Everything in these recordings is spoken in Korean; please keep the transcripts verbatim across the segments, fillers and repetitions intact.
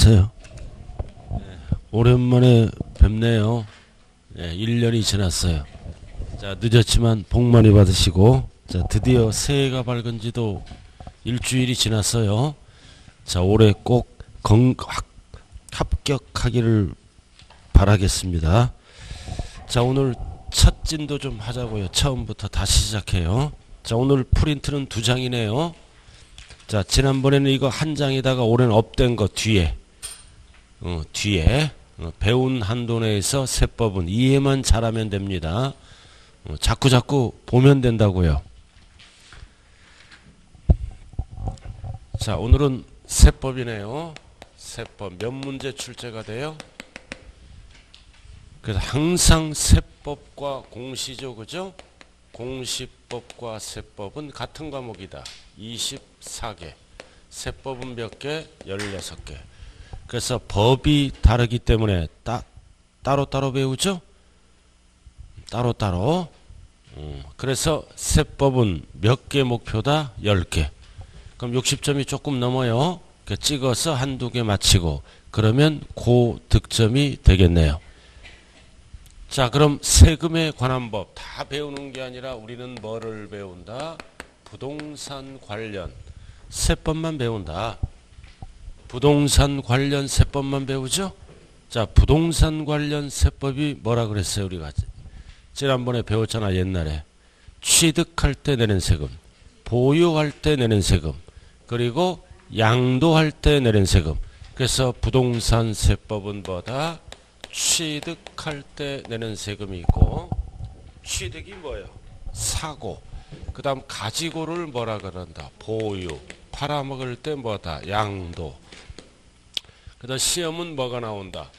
안녕하세요. 오랜만에 뵙네요. 예, 일 년이 지났어요. 자, 늦었지만 복 많이 받으시고, 자, 드디어 새해가 밝은 지도 일주일이 지났어요. 자, 올해 꼭 건, 합격하기를 바라겠습니다. 자, 오늘 첫 진도 좀 하자고요. 처음부터 다시 시작해요. 자, 오늘 프린트는 두 장이네요. 자, 지난번에는 이거 한 장에다가 올해는 업된 거 뒤에 어, 뒤에 어, 배운 한도 내에서 세법은 이해만 잘하면 됩니다. 어, 자꾸 자꾸 보면 된다고요. 자, 오늘은 세법이네요. 세법 몇 문제 출제가 돼요? 그래서 항상 세법과 공시죠, 그죠? 공시법과 세법은 같은 과목이다. 이십사 개. 세법은 몇 개? 열여섯 개. 그래서 법이 다르기 때문에 따, 따로따로 배우죠? 따로따로. 음, 그래서 세법은 몇 개 목표다? 열 개. 그럼 육십 점이 조금 넘어요. 찍어서 한두 개 마치고 그러면 고득점이 되겠네요. 자, 그럼 세금에 관한 법 다 배우는 게 아니라 우리는 뭐를 배운다? 부동산 관련 세법만 배운다. 부동산 관련 세법만 배우죠? 자, 부동산 관련 세법이 뭐라 그랬어요? 우리가 지난번에 배웠잖아. 옛날에 취득할 때 내는 세금, 보유할 때 내는 세금, 그리고 양도할 때 내는 세금. 그래서 부동산 세법은 뭐다? 취득할 때 내는 세금이 있고, 취득이 뭐예요? 사고. 그 다음 가지고를 뭐라 그런다? 보유. 팔아먹을 때 뭐다? 양도. 그 다음 시험은 뭐가 나온다?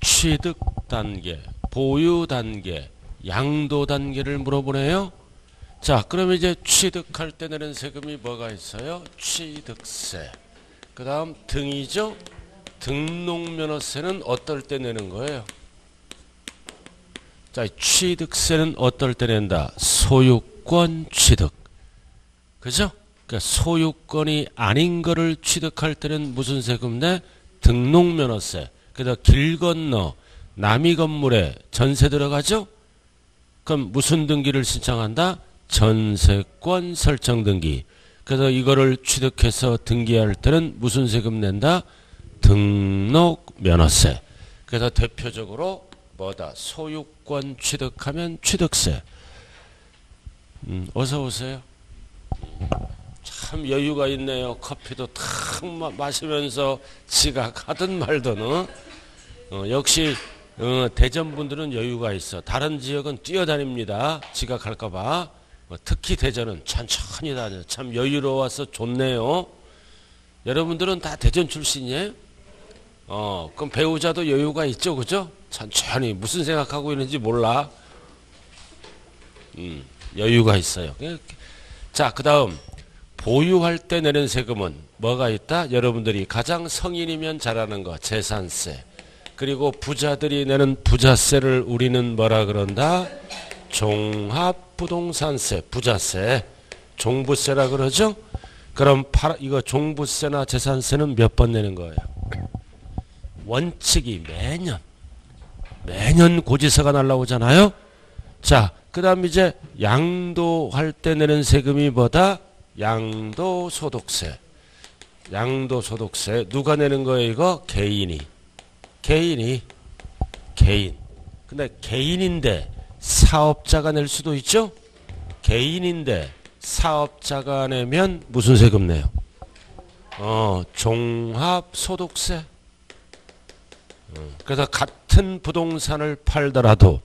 취득 단계, 보유 단계, 양도 단계를 물어보네요. 자, 그러면 이제 취득할 때 내는 세금이 뭐가 있어요? 취득세. 그 다음 등이죠? 등록면허세는 어떨 때 내는 거예요? 자, 취득세는 어떨 때 낸다? 소유권 취득. 그죠? 그러니까 소유권이 아닌 거를 취득할 때는 무슨 세금 내? 등록면허세. 그래서 길 건너 남이 건물에 전세 들어가죠? 그럼 무슨 등기를 신청한다? 전세권 설정 등기. 그래서 이거를 취득해서 등기할 때는 무슨 세금 낸다? 등록면허세. 그래서 대표적으로 뭐다? 소유권 취득하면 취득세. 음, 어서 오세요. 참 여유가 있네요. 커피도 탁 마시면서 지각하든 말든. 어? 어, 역시 어, 대전분들은 여유가 있어. 다른 지역은 뛰어다닙니다. 지각할까봐. 어, 특히 대전은 천천히 다녀요. 참 여유로워서 좋네요. 여러분들은 다 대전 출신이에요? 어, 그럼 배우자도 여유가 있죠, 그죠? 천천히 무슨 생각하고 있는지 몰라. 음, 여유가 있어요. 자, 그 다음 보유할 때 내는 세금은 뭐가 있다? 여러분들이 가장 성인이면 잘하는 거, 재산세. 그리고 부자들이 내는 부자세를 우리는 뭐라 그런다? 종합부동산세, 부자세. 종부세라 그러죠? 그럼 팔, 이거 종부세나 재산세는 몇 번 내는 거예요? 원칙이 매년 매년 고지서가 날라오잖아요. 자, 그 다음 이제 양도할 때 내는 세금이 뭐다? 양도소득세. 양도소득세 누가 내는 거예요? 이거 개인이 개인이 개인. 근데 개인인데 사업자가 낼 수도 있죠? 개인인데 사업자가 내면 무슨 세금 내요? 어, 종합소득세. 그래서 같은 부동산을 팔더라도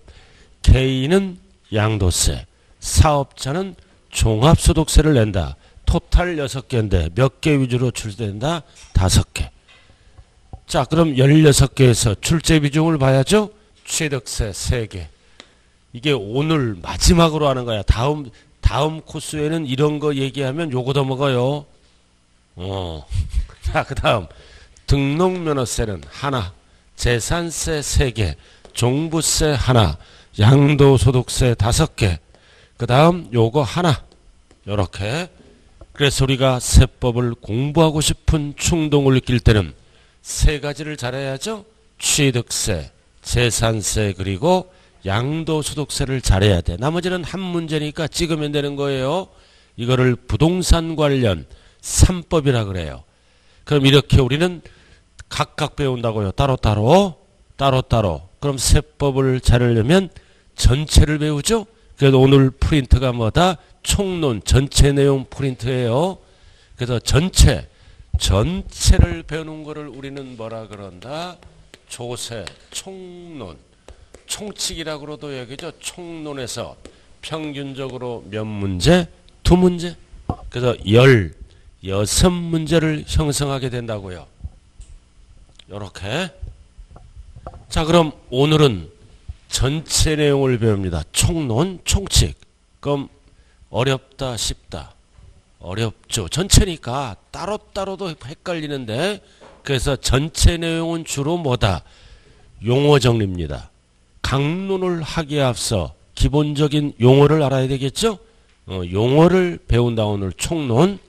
개인은 양도세, 사업자는 종합소득세를 낸다. 토탈 여섯 개인데 몇 개 위주로 출제된다? 다섯 개. 자, 그럼 열여섯 개에서 출제 비중을 봐야죠. 취득세 세 개. 이게 오늘 마지막으로 하는 거야. 다음 다음 코스에는 이런 거 얘기하면 요거 더 먹어요. 어. 자, 그 다음 등록면허세는 하나, 재산세 세 개, 종부세 하나, 양도소득세 다섯 개, 그 다음 요거 하나. 요렇게. 그래서 우리가 세법을 공부하고 싶은 충동을 느낄 때는 세 가지를 잘해야죠. 취득세, 재산세, 그리고 양도소득세를 잘해야 돼. 나머지는 한 문제니까 찍으면 되는 거예요. 이거를 부동산 관련 삼법이라 그래요. 그럼 이렇게 우리는 각각 배운다고요. 따로따로, 따로따로. 그럼 세법을 잘하려면 전체를 배우죠. 그래서 오늘 프린트가 뭐다? 총론, 전체 내용 프린트예요. 그래서 전체, 전체를 배우는 거를 우리는 뭐라 그런다? 조세, 총론. 총칙이라고 그러도 얘기죠. 총론에서 평균적으로 몇 문제? 두 문제. 그래서 열, 여섯 문제를 형성하게 된다고요. 요렇게. 자, 그럼 오늘은 전체 내용을 배웁니다. 총론, 총칙. 그럼 어렵다, 쉽다. 어렵죠. 전체니까 따로따로도 헷갈리는데, 그래서 전체 내용은 주로 뭐다? 용어 정리입니다. 강론을 하기에 앞서 기본적인 용어를 알아야 되겠죠? 어, 용어를 배운다. 오늘 총론,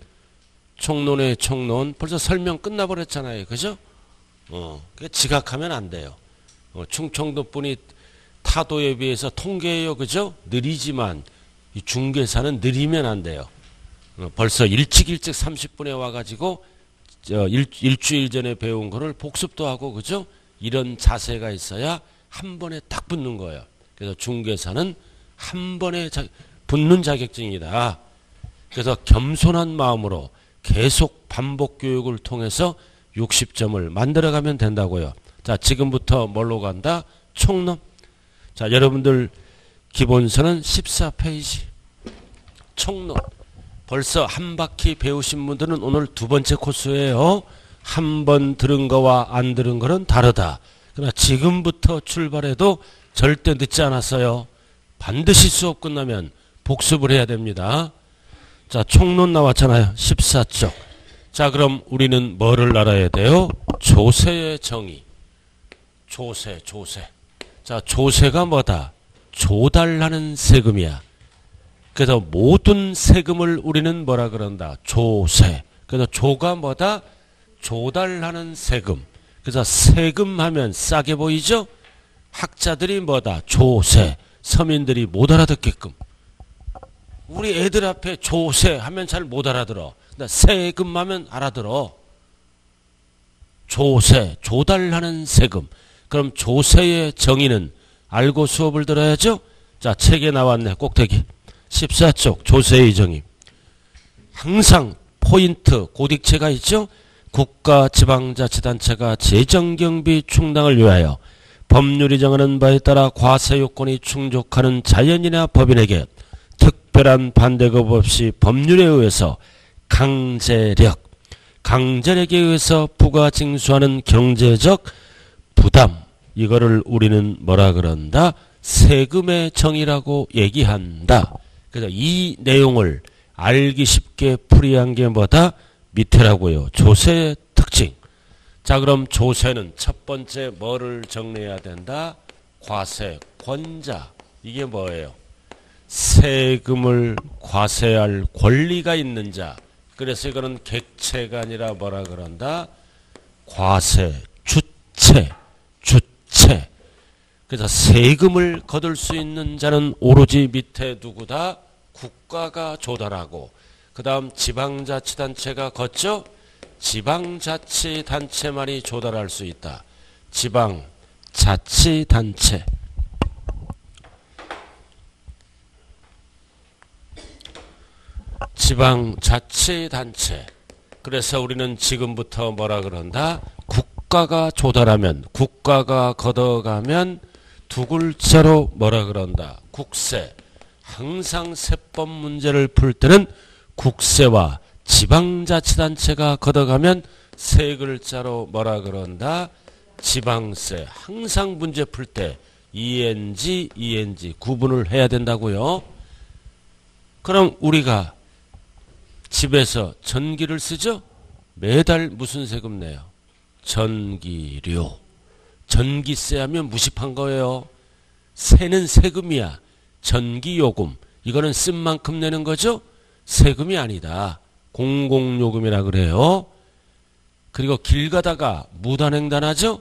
총론의 총론. 벌써 설명 끝나버렸잖아요. 그죠? 어, 지각하면 안 돼요. 어, 충청도 분이 타도에 비해서 통계예요. 그죠? 느리지만 이 중개사는 느리면 안 돼요. 어, 벌써 일찍 일찍 삼십 분에 와가지고 저 일, 일주일 전에 배운 거를 복습도 하고, 그죠? 이런 자세가 있어야 한 번에 딱 붙는 거예요. 그래서 중개사는 한 번에 자, 붙는 자격증이다. 그래서 겸손한 마음으로 계속 반복 교육을 통해서 육십 점을 만들어가면 된다고요. 자, 지금부터 뭘로 간다? 총론. 자, 여러분들 기본서는 십사 페이지. 총론. 벌써 한 바퀴 배우신 분들은 오늘 두 번째 코스예요. 한 번 들은 거와 안 들은 거는 다르다. 그러나 지금부터 출발해도 절대 늦지 않았어요. 반드시 수업 끝나면 복습을 해야 됩니다. 자, 총론 나왔잖아요. 십사 쪽. 자, 그럼 우리는 뭐를 알아야 돼요? 조세의 정의. 조세, 조세. 자, 조세가 뭐다? 조달하는 세금이야. 그래서 모든 세금을 우리는 뭐라 그런다? 조세. 그래서 조가 뭐다? 조달하는 세금. 그래서 세금하면 싸게 보이죠? 학자들이 뭐다? 조세. 서민들이 못 알아듣게끔. 우리 애들 앞에 조세 하면 잘 못 알아들어. 근데 세금 하면 알아들어. 조세, 조달하는 세금. 그럼 조세의 정의는 알고 수업을 들어야죠? 자, 책에 나왔네. 꼭대기. 십사 쪽 조세의 정의. 항상 포인트 고딕체가 있죠. 국가 지방자치단체가 재정경비 충당을 위하여 법률이 정하는 바에 따라 과세요건이 충족하는 자연이나 법인에게 특별한 반대급 없이 법률에 의해서 강제력, 강제력에 의해서 부가 징수하는 경제적 부담, 이거를 우리는 뭐라 그런다? 세금의 정의라고 얘기한다. 그래서 이 내용을 알기 쉽게 풀이한 게 뭐다? 밑에라고요. 조세의 특징. 자, 그럼 조세는 첫 번째 뭐를 정리해야 된다? 과세, 권자. 이게 뭐예요? 세금을 과세할 권리가 있는 자. 그래서 이거는 객체가 아니라 뭐라 그런다? 과세, 주체, 주체. 그래서 세금을 거둘 수 있는 자는 오로지 밑에 누구다? 국가가 조달하고, 그 다음 지방자치단체가 걷죠? 지방자치단체만이 조달할 수 있다. 지방자치단체. 지방자치단체. 그래서 우리는 지금부터 뭐라 그런다? 국가가 조달하면, 국가가 걷어가면 두 글자로 뭐라 그런다? 국세. 항상 세법 문제를 풀 때는 국세와 지방자치단체가 걷어가면 세 글자로 뭐라 그런다? 지방세. 항상 문제 풀 때 ing, ing 구분을 해야 된다고요. 그럼 우리가 집에서 전기를 쓰죠? 매달 무슨 세금 내요? 전기료. 전기세 하면 무식한 거예요. 세는 세금이야. 전기요금. 이거는 쓴 만큼 내는 거죠? 세금이 아니다. 공공요금이라 그래요. 그리고 길 가다가 무단횡단하죠?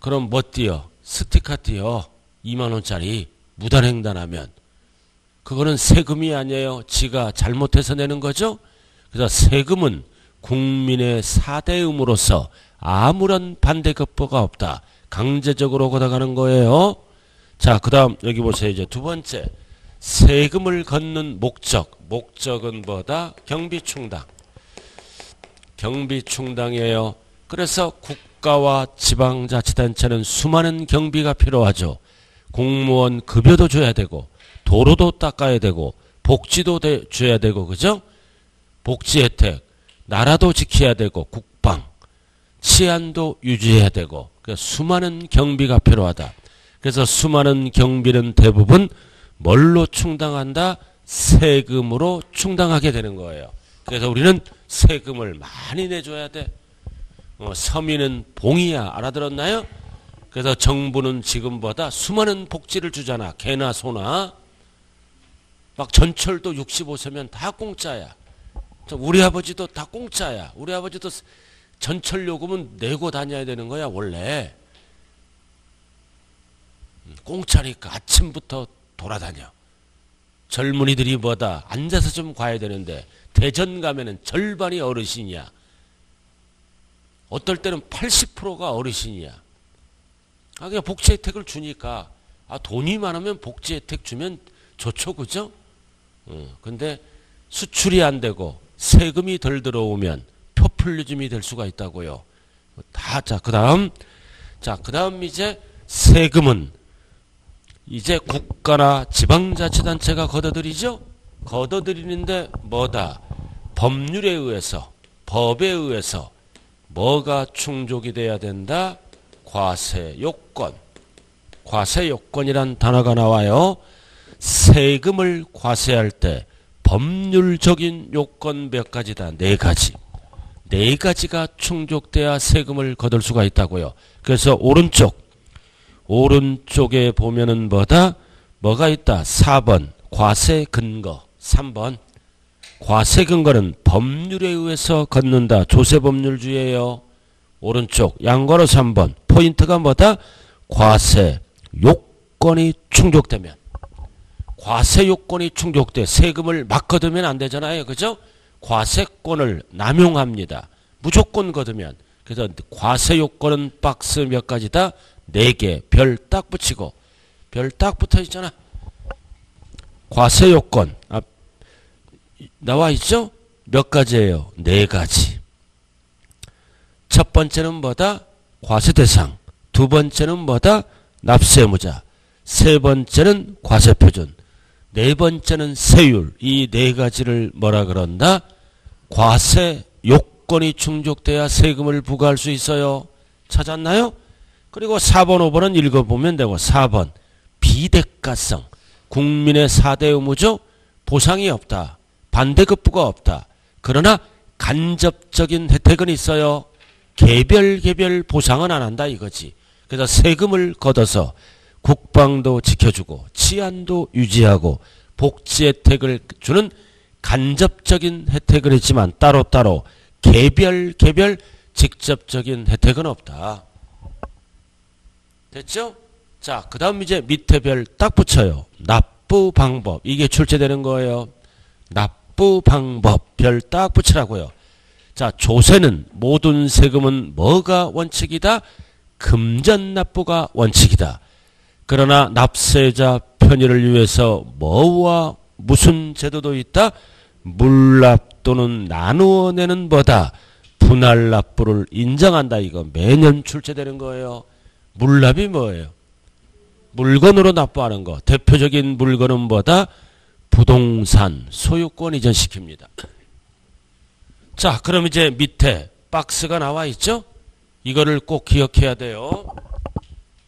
그럼 뭐띠요? 스티커띠요. 이만 원짜리 무단횡단하면 그거는 세금이 아니에요. 지가 잘못해서 내는 거죠. 그래서 세금은 국민의 사 대 의무로서 아무런 반대급부가 없다. 강제적으로 걷어가는 거예요. 자, 그 다음 여기 보세요. 이제 두 번째, 세금을 걷는 목적. 목적은 뭐다? 경비충당. 경비충당이에요. 그래서 국가와 지방자치단체는 수많은 경비가 필요하죠. 공무원 급여도 줘야 되고, 도로도 닦아야 되고, 복지도 대, 줘야 되고, 그죠? 복지 혜택, 나라도 지켜야 되고, 국방, 치안도 유지해야 되고, 그러니까 수많은 경비가 필요하다. 그래서 수많은 경비는 대부분 뭘로 충당한다? 세금으로 충당하게 되는 거예요. 그래서 우리는 세금을 많이 내줘야 돼. 어, 서민은 봉이야. 알아들었나요? 그래서 정부는 지금보다 수많은 복지를 주잖아. 개나 소나. 막 전철도 육십오 세면 다 공짜야. 우리 아버지도 다 공짜야. 우리 아버지도 전철 요금은 내고 다녀야 되는 거야, 원래. 공짜니까 아침부터 돌아다녀. 젊은이들이 뭐다, 앉아서 좀 가야 되는데 대전 가면은 절반이 어르신이야. 어떨 때는 팔십 퍼센트가 어르신이야. 아, 그냥 복지 혜택을 주니까. 아, 돈이 많으면 복지 혜택 주면 좋죠, 그죠? 어, 근데 수출이 안 되고 세금이 덜 들어오면 포퓰리즘이 될 수가 있다고요. 다, 자, 그 다음. 자, 그 다음 이제 세금은 이제 국가나 지방자치단체가 걷어들이죠? 걷어들이는데 뭐다? 법률에 의해서, 법에 의해서 뭐가 충족이 돼야 된다? 과세요건. 과세요건이란 단어가 나와요. 세금을 과세할 때 법률적인 요건 몇 가지다? 네 가지. 네 가지가 충족돼야 세금을 거둘 수가 있다고요. 그래서 오른쪽. 오른쪽에 보면은 뭐다? 뭐가 있다? 사 번 과세 근거. 삼 번 과세 근거는 법률에 의해서 걷는다. 조세법률주의예요. 오른쪽 양괄호 삼 번 포인트가 뭐다? 과세 요건이 충족되면. 과세 요건이 충족돼 세금을 막 거두면 안 되잖아요, 그죠? 과세권을 남용합니다. 무조건 거두면. 그래서 과세 요건은 박스 몇 가지다? 네 개. 별 딱 붙이고. 별 딱 붙어 있잖아. 과세 요건. 아, 나와 있죠? 몇 가지예요? 네 가지. 첫 번째는 뭐다? 과세 대상. 두 번째는 뭐다? 납세 의무자. 세 번째는 과세 표준. 네 번째는 세율. 이 네 가지를 뭐라 그런다? 과세 요건이 충족돼야 세금을 부과할 수 있어요. 찾았나요? 그리고 사 번, 오 번은 읽어보면 되고, 사 번 비대가성. 국민의 사 대 의무죠. 보상이 없다. 반대급부가 없다. 그러나 간접적인 혜택은 있어요. 개별 개별 보상은 안 한다 이거지. 그래서 세금을 걷어서 국방도 지켜주고 치안도 유지하고 복지 혜택을 주는 간접적인 혜택은 있지만 따로따로 개별 개별 직접적인 혜택은 없다. 됐죠? 자, 그 다음 이제 밑에 별 딱 붙여요. 납부 방법. 이게 출제되는 거예요. 납부 방법. 별 딱 붙이라고요. 자, 조세는 모든 세금은 뭐가 원칙이다? 금전 납부가 원칙이다. 그러나 납세자 편의를 위해서 뭐와 무슨 제도도 있다? 물납 또는 나누어 내는 뭐다? 분할 납부를 인정한다. 이거 매년 출제되는 거예요. 물납이 뭐예요? 물건으로 납부하는 거. 대표적인 물건은 뭐다? 부동산, 소유권 이전시킵니다. 자, 그럼 이제 밑에 박스가 나와 있죠? 이거를 꼭 기억해야 돼요.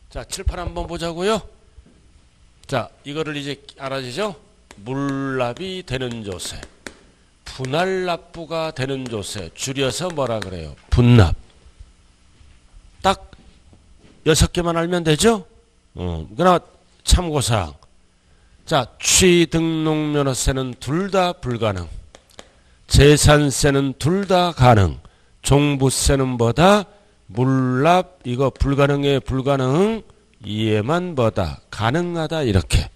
자, 칠판 한번 보자고요. 자, 이거를 이제 알아지죠? 물납이 되는 조세, 분할 납부가 되는 조세, 줄여서 뭐라 그래요? 분납. 딱 여섯 개만 알면 되죠? 어, 그러나 참고사항. 자, 취등록면허세는 둘 다 불가능. 재산세는 둘 다 가능. 종부세는 뭐다? 물납, 이거 불가능해, 불가능, 이해만 뭐다? 가능하다, 이렇게.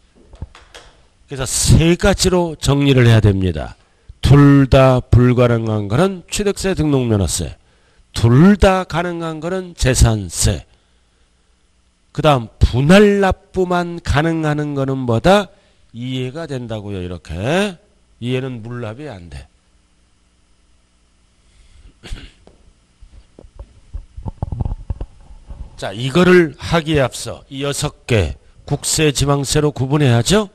그래서 세 가지로 정리를 해야 됩니다. 둘 다 불가능한 거는 취득세, 등록면허세. 둘 다 가능한 거는 재산세. 그 다음 분할납부만 가능하는 거는 뭐다? 이해가 된다고요. 이렇게. 이해는 물납이 안 돼. 자, 이거를 하기에 앞서 이 여섯 개 국세 지방세로 구분해야죠.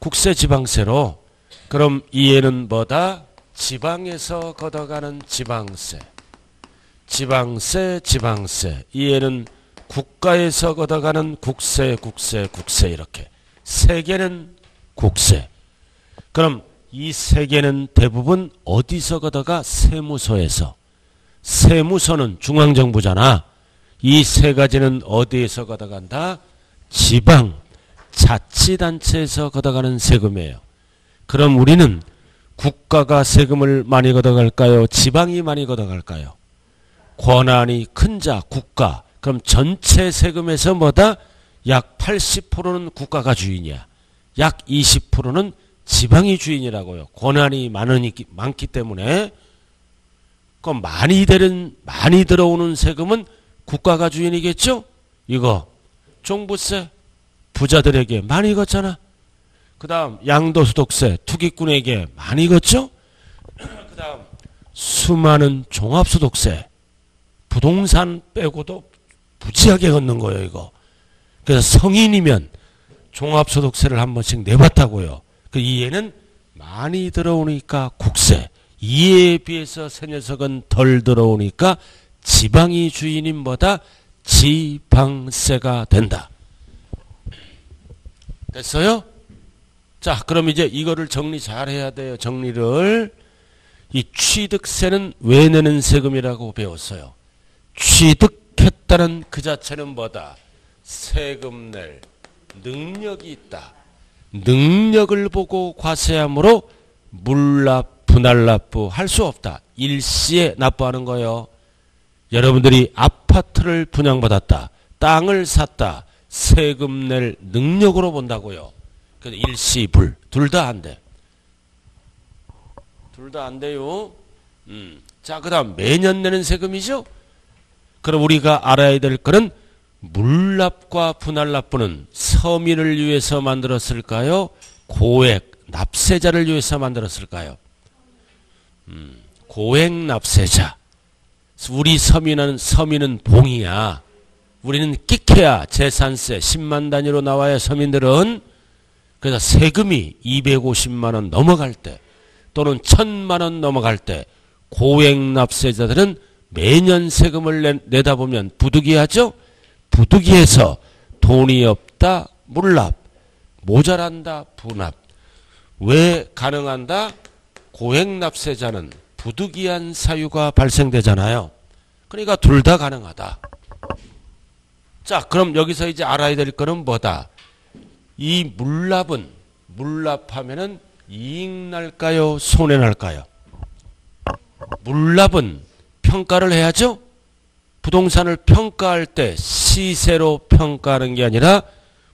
국세 지방세로. 그럼 이해는 뭐다? 지방에서 걷어가는 지방세. 지방세, 지방세. 이해는 국가에서 걷어가는 국세, 국세, 국세. 이렇게 세 개는 국세. 그럼 이 세 개는 대부분 어디서 걷어가? 세무서에서. 세무서는 중앙정부잖아. 이 세 가지는 어디에서 걷어간다? 지방 자치단체에서 걷어가는 세금이에요. 그럼 우리는 국가가 세금을 많이 걷어갈까요? 지방이 많이 걷어갈까요? 권한이 큰 자, 국가. 그럼 전체 세금에서 뭐다? 약 팔십 퍼센트는 국가가 주인이야. 약 이십 퍼센트는 지방이 주인이라고요. 권한이 많으니, 많기 때문에. 그럼 많이 되는, 많이 들어오는 세금은 국가가 주인이겠죠? 이거. 종부세. 부자들에게 많이 걷잖아. 그 다음, 양도소득세. 투기꾼에게 많이 걷죠? 그 다음, 수많은 종합소득세. 부동산 빼고도 무지하게 걷는 거예요, 이거. 그래서 성인이면 종합소득세를 한 번씩 내봤다고요. 그 이해는 많이 들어오니까 국세. 이해에 비해서 세 녀석은 덜 들어오니까 지방이 주인인 뭐다? 지방세가 된다. 됐어요? 자, 그럼 이제 이거를 정리 잘 해야 돼요. 정리를. 이 취득세는 왜 내는 세금이라고 배웠어요. 취득했다는 그 자체는 뭐다? 세금 낼 능력이 있다. 능력을 보고 과세함으로 물납, 분할납부 할 수 없다. 일시에 납부하는 거예요. 여러분들이 아파트를 분양받았다. 땅을 샀다. 세금 낼 능력으로 본다고요. 그래서 일시, 불. 둘 다 안 돼. 둘 다 안 돼요. 음. 자, 그 다음 매년 내는 세금이죠. 그럼 우리가 알아야 될 거는 물납과 분할납부는 서민을 위해서 만들었을까요? 고액 납세자를 위해서 만들었을까요? 음, 고액 납세자. 우리 서민은, 서민은 봉이야. 우리는 끽해야 재산세 십만 단위로 나와야 서민들은. 그래서 세금이 이백오십만 원 넘어갈 때 또는 천만 원 넘어갈 때 고액 납세자들은 매년 세금을 내, 내다보면 부득이하죠? 부득이해서 돈이 없다, 물납. 모자란다, 분납. 왜 가능한다? 고액납세자는 부득이한 사유가 발생되잖아요. 그러니까 둘 다 가능하다. 자, 그럼 여기서 이제 알아야 될 거는 뭐다? 이 물납은, 물납하면은 이익 날까요? 손해 날까요? 물납은 평가를 해야죠? 부동산을 평가할 때 시세로 평가하는 게 아니라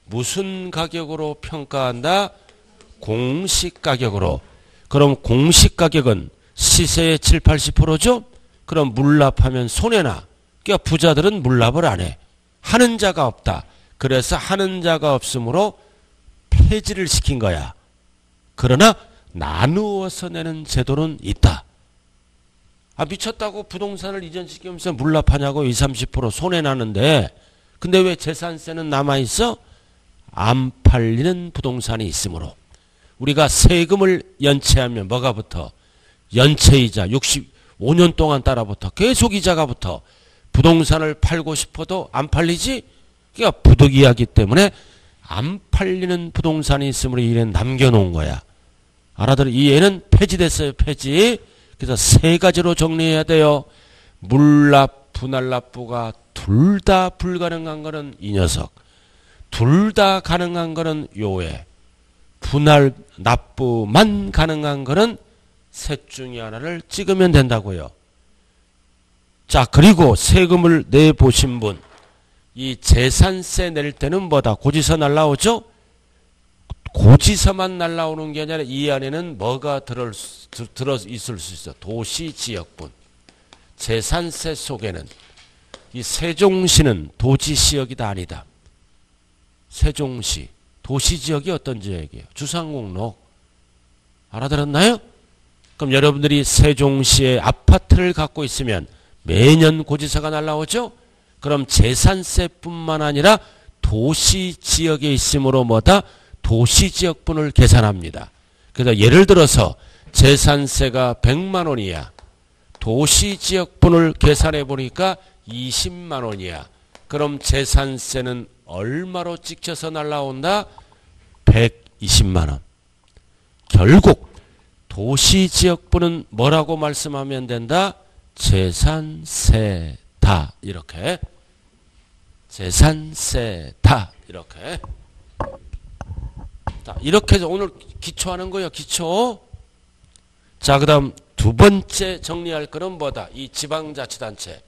무슨 가격으로 평가한다? 공시가격으로. 그럼 공시가격은 시세의 칠, 팔십 퍼센트죠? 그럼 물납하면 손해나. 그러니까 부자들은 물납을 안 해. 하는 자가 없다. 그래서 하는 자가 없으므로 폐지를 시킨 거야. 그러나 나누어서 내는 제도는 있다. 아, 미쳤다고 부동산을 이전시키면서 물납하냐고 이십, 삼십 퍼센트 손해나는데, 근데 왜 재산세는 남아있어? 안 팔리는 부동산이 있으므로. 우리가 세금을 연체하면 뭐가 붙어? 연체이자 육십오 년 동안 따라붙어. 계속 이자가 붙어. 부동산을 팔고 싶어도 안 팔리지? 그러니까 부득이하기 때문에 안 팔리는 부동산이 있으므로 이래 남겨놓은 거야. 알아들? 이 애는 폐지됐어요, 폐지. 그래서 세 가지로 정리해야 돼요. 물납, 분할납부가 둘 다 불가능한 거는 이 녀석. 둘 다 가능한 거는 요애. 분할, 납부만 가능한 거는 셋 중에 하나를 찍으면 된다고요. 자, 그리고 세금을 내보신 분, 이 재산세 낼 때는 뭐다? 고지서 날라오죠? 고지서만 날라오는 게 아니라 이 안에는 뭐가 들어, 들어 있을 수 있어? 도시 지역분. 재산세 속에는 이 세종시는 도시 지역이 다 아니다. 세종시. 도시 지역이 어떤 지역이에요? 주상공록. 알아들었나요? 그럼 여러분들이 세종시에 아파트를 갖고 있으면 매년 고지서가 날라오죠? 그럼 재산세뿐만 아니라 도시 지역에 있으므로 뭐다? 도시 지역분을 계산합니다. 그래서 예를 들어서 재산세가 백만 원이야. 도시 지역분을 계산해 보니까 이십만 원이야. 그럼 재산세는 얼마로 찍혀서 날라온다? 백이십만 원. 결국 도시 지역분은 뭐라고 말씀하면 된다? 재산세다. 이렇게. 재산세다. 이렇게. 자, 이렇게 해서 오늘 기초하는 거예요. 기초. 자, 그 다음 두 번째 정리할 거는 뭐다? 이 지방자치단체.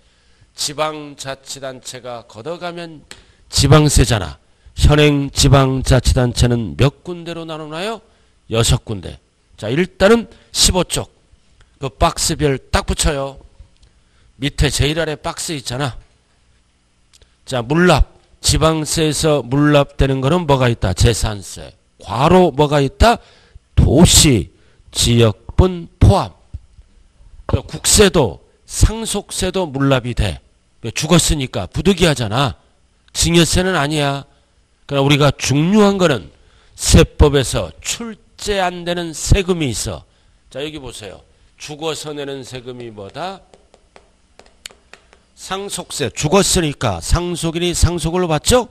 지방자치단체가 걷어가면 지방세잖아. 현행 지방자치단체는 몇 군데로 나누나요? 여섯 군데. 자, 일단은 십오 쪽. 그 박스별 딱 붙여요. 밑에 제일 아래 박스 있잖아. 자, 물납. 지방세에서 물납되는 거는 뭐가 있다? 재산세. 과로 뭐가 있다? 도시, 지역분 포함. 국세도, 상속세도 물납이 돼. 죽었으니까 부득이하잖아. 증여세는 아니야. 그러나 우리가 중요한 거는 세법에서 출제 안 되는 세금이 있어. 자, 여기 보세요. 죽어서 내는 세금이 뭐다? 상속세. 죽었으니까 상속인이 상속을 받죠?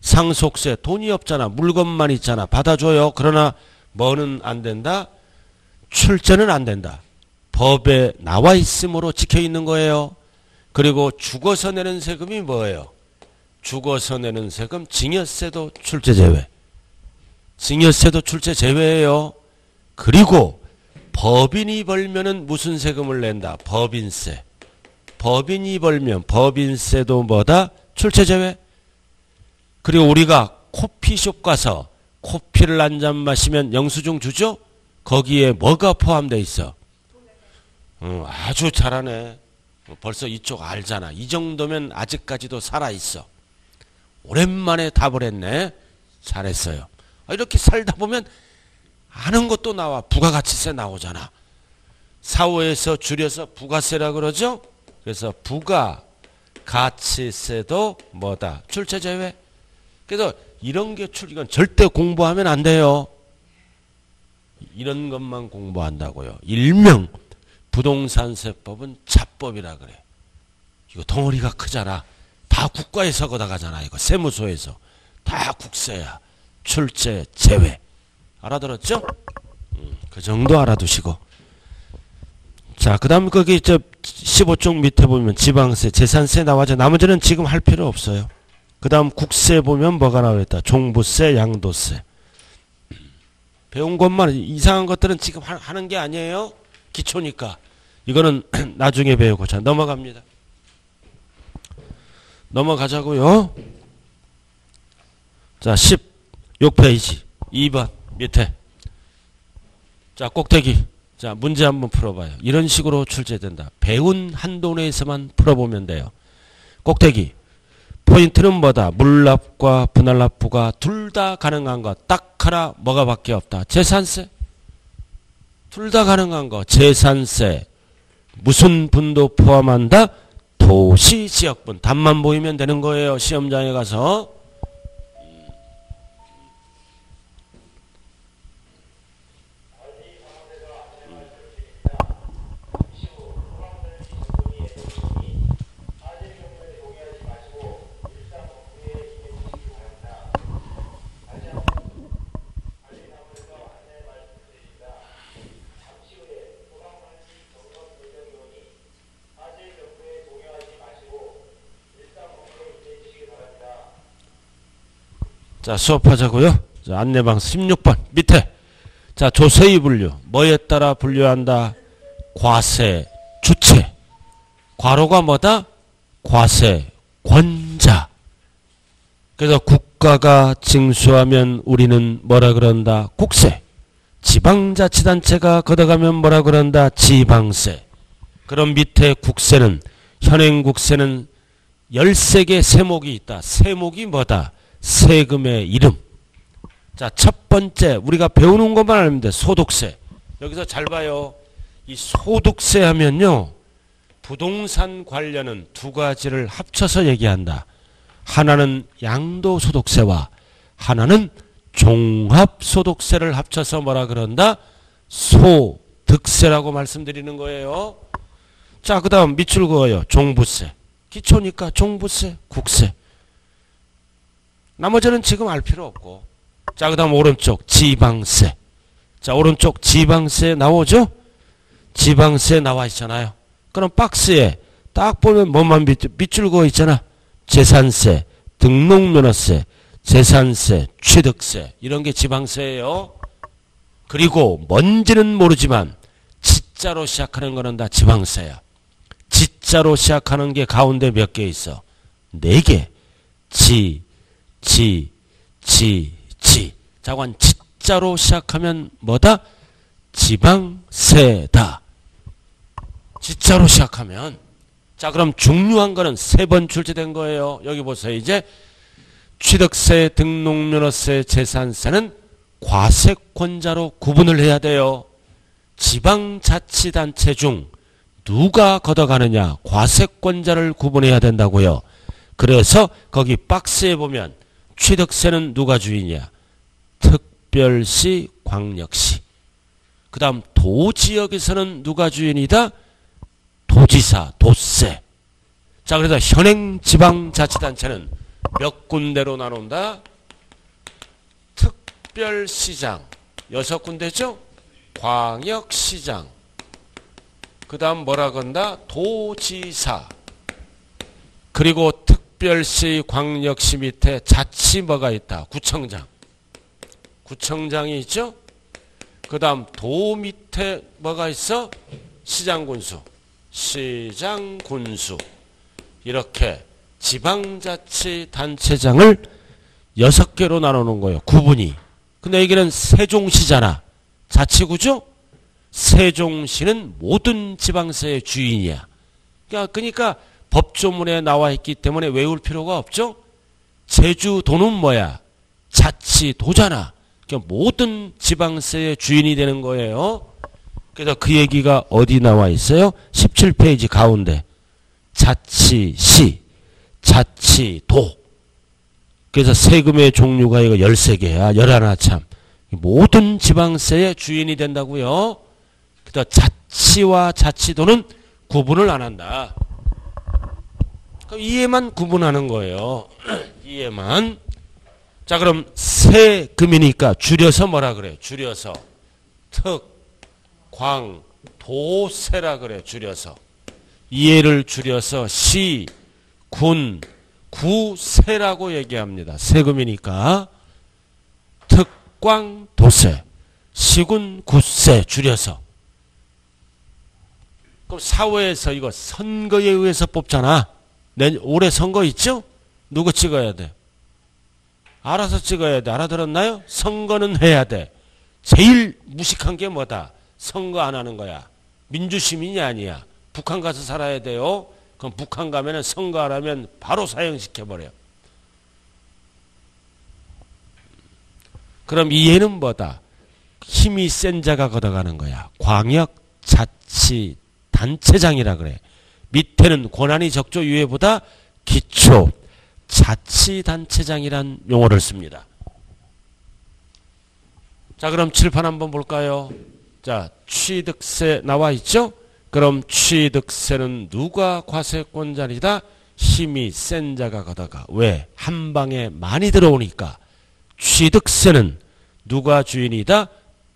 상속세. 돈이 없잖아. 물건만 있잖아. 받아줘요. 그러나 뭐는 안 된다? 출제는 안 된다. 법에 나와 있음으로 지켜 있는 거예요. 그리고 죽어서 내는 세금이 뭐예요? 죽어서 내는 세금, 증여세도 출제 제외. 증여세도 출제 제외예요. 그리고 법인이 벌면은 무슨 세금을 낸다? 법인세. 법인이 벌면 법인세도 뭐다? 출제 제외. 그리고 우리가 커피숍 가서 커피를 한 잔 마시면 영수증 주죠? 거기에 뭐가 포함돼 있어? 음, 아주 잘하네. 벌써 이쪽 알잖아. 이 정도면 아직까지도 살아있어. 오랜만에 답을 했네. 잘했어요. 이렇게 살다 보면 아는 것도 나와. 부가가치세 나오잖아. 사후에서 줄여서 부가세라 그러죠? 그래서 부가가치세도 뭐다? 출제 제외. 그래서 이런 게 출, 이건 절대 공부하면 안 돼요. 이런 것만 공부한다고요. 일명 부동산세법은 잡법이라 그래. 이거 덩어리가 크잖아. 다 국가에서 걷어가잖아. 이거 세무소에서. 다 국세야. 출제 제외. 알아들었죠? 음, 그 정도 알아두시고. 자, 그 다음 거기 저 십오 쪽 밑에 보면 지방세, 재산세 나와죠. 나머지는 지금 할 필요 없어요. 그 다음 국세 보면 뭐가 나와있다. 종부세, 양도세. 배운 것만 이상한 것들은 지금 하, 하는 게 아니에요. 기초니까. 이거는 나중에 배우고. 자, 넘어갑니다. 넘어가자고요. 자, 십육 페이지 이 번 밑에. 자, 꼭대기. 자, 문제 한번 풀어봐요. 이런 식으로 출제된다. 배운 한도 내에서만 풀어보면 돼요. 꼭대기. 포인트는 뭐다? 물납과 분할납부가 둘 다 가능한 거. 딱 하나 뭐가 밖에 없다? 재산세. 둘 다 가능한 거. 재산세. 무슨 분도 포함한다? 도시 지역분. 답만 보이면 되는 거예요. 시험장에 가서. 자, 수업하자고요. 자, 안내방 십육 번 밑에. 자, 조세의 분류. 뭐에 따라 분류한다? 과세, 주체. 괄호가 뭐다? 과세, 권자. 그래서 국가가 징수하면 우리는 뭐라 그런다? 국세. 지방자치단체가 걷어가면 뭐라 그런다? 지방세. 그럼 밑에 국세는, 현행 국세는 열세 개 세목이 있다. 세목이 뭐다? 세금의 이름. 자, 첫 번째 우리가 배우는 것만 알면 돼. 소득세. 여기서 잘 봐요. 이 소득세 하면요, 부동산 관련은 두 가지를 합쳐서 얘기한다. 하나는 양도소득세와 하나는 종합소득세를 합쳐서 뭐라 그런다? 소득세라고 말씀드리는 거예요. 자, 그 다음 밑줄 그어요. 종부세. 기초니까 종부세, 국세. 나머지는 지금 알 필요 없고. 자, 그 다음 오른쪽 지방세. 자, 오른쪽 지방세 나오죠? 지방세 나와 있잖아요. 그럼 박스에 딱 보면 뭐만 밑줄, 밑줄 그어 있잖아. 재산세, 등록면허세, 재산세, 취득세, 이런 게 지방세예요. 그리고 뭔지는 모르지만 지자로 시작하는 거는 다 지방세야. 지자로 시작하는 게 가운데 몇 개 있어? 네 개. 지, 지, 지, 지. 자관 지자로 시작하면 뭐다? 지방세다. 지자로 시작하면. 자, 그럼 중요한 거는 세 번 출제된 거예요. 여기 보세요. 이제 취득세, 등록면허세, 재산세는 과세권자로 구분을 해야 돼요. 지방자치단체 중 누가 걷어가느냐, 과세권자를 구분해야 된다고요. 그래서 거기 박스에 보면 취득세는 누가 주인이야? 특별시, 광역시. 그 다음 도지역에서는 누가 주인이다? 도지사, 도세. 자, 그래서 현행 지방자치단체는 몇 군데로 나눈다? 특별시장, 여섯 군데죠? 광역시장, 그 다음 뭐라 건다? 도지사. 그리고 특별시, 광역시 밑에 자치 뭐가 있다? 구청장. 구청장이 있죠? 그 다음 도 밑에 뭐가 있어? 시장군수. 시장군수. 이렇게 지방자치단체장을 여섯 개로 나누는 거예요. 구분이. 근데 여기는 세종시잖아. 자치구죠? 세종시는 모든 지방세의 주인이야. 그러니까 법조문에 나와 있기 때문에 외울 필요가 없죠? 제주도는 뭐야? 자치도잖아. 그러니까 모든 지방세의 주인이 되는 거예요. 그래서 그 얘기가 어디 나와 있어요? 십칠 페이지 가운데. 자치시, 자치도. 그래서 세금의 종류가 이거 열세 개야. 열하나 참. 모든 지방세의 주인이 된다고요. 그래서 자치와 자치도는 구분을 안 한다. 그럼 이에만 구분하는 거예요. 이에만. 자, 그럼 세금이니까 줄여서 뭐라 그래? 줄여서 특, 광, 도세라 그래. 줄여서. 이해를 줄여서 시, 군, 구세라고 얘기합니다. 세금이니까. 특광, 도세, 시군, 구세 줄여서. 그럼 사회에서 이거 선거에 의해서 뽑잖아. 내년, 올해 선거 있죠? 누구 찍어야 돼? 알아서 찍어야 돼. 알아들었나요? 선거는 해야 돼. 제일 무식한 게 뭐다? 선거 안 하는 거야. 민주시민이 아니야. 북한 가서 살아야 돼요. 그럼 북한 가면은 선거 안 하면 바로 사형시켜버려. 그럼 이 얘는 뭐다? 힘이 센 자가 걷어가는 거야. 광역자치단체장이라 그래. 밑에는 권한이 적죠. 유예보다 기초 자치단체장이란 용어를 씁니다. 자, 그럼 칠판 한번 볼까요? 자, 취득세 나와 있죠? 그럼 취득세는 누가 과세권자이다? 힘이 센 자가 걷어가. 왜? 한 방에 많이 들어오니까. 취득세는 누가 주인이다?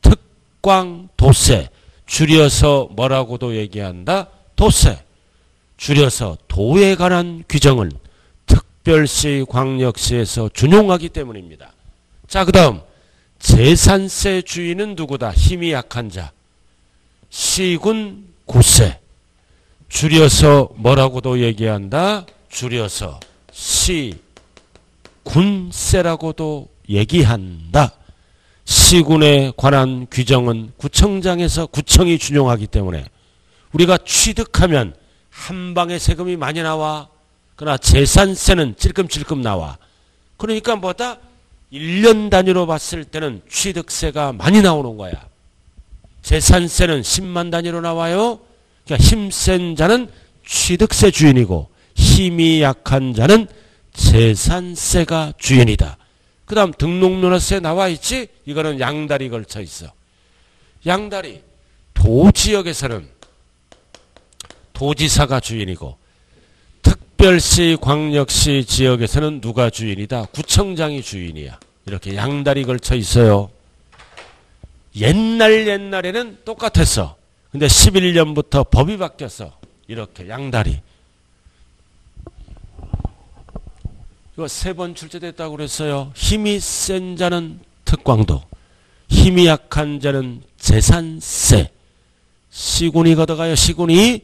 특광도세. 줄여서 뭐라고도 얘기한다? 도세. 줄여서 도에 관한 규정은 특별시, 광역시에서 준용하기 때문입니다. 자, 그 다음 재산세 주인은 누구다? 힘이 약한 자. 시군, 구세. 줄여서 뭐라고도 얘기한다? 줄여서 시군세라고도 얘기한다. 시군에 관한 규정은 구청장에서 구청이 준용하기 때문에 우리가 취득하면 한 방에 세금이 많이 나와. 그러나 재산세는 찔끔찔끔 나와. 그러니까 뭐다? 일 년 단위로 봤을 때는 취득세가 많이 나오는 거야. 재산세는 십만 단위로 나와요. 그러니까 힘센 자는 취득세 주인이고 힘이 약한 자는 재산세가 주인이다. 그 다음 등록면허세 나와 있지? 이거는 양다리 걸쳐 있어. 양다리. 도지역에서는 도지사가 주인이고 특별시, 광역시 지역에서는 누가 주인이다? 구청장이 주인이야. 이렇게 양다리 걸쳐 있어요. 옛날 옛날에는 똑같았어. 근데 십일 년부터 법이 바뀌었어. 이렇게 양다리. 이거 세 번 출제됐다고 그랬어요. 힘이 센 자는 특광도, 힘이 약한 자는 재산세. 시군이 걷어가요. 시군이.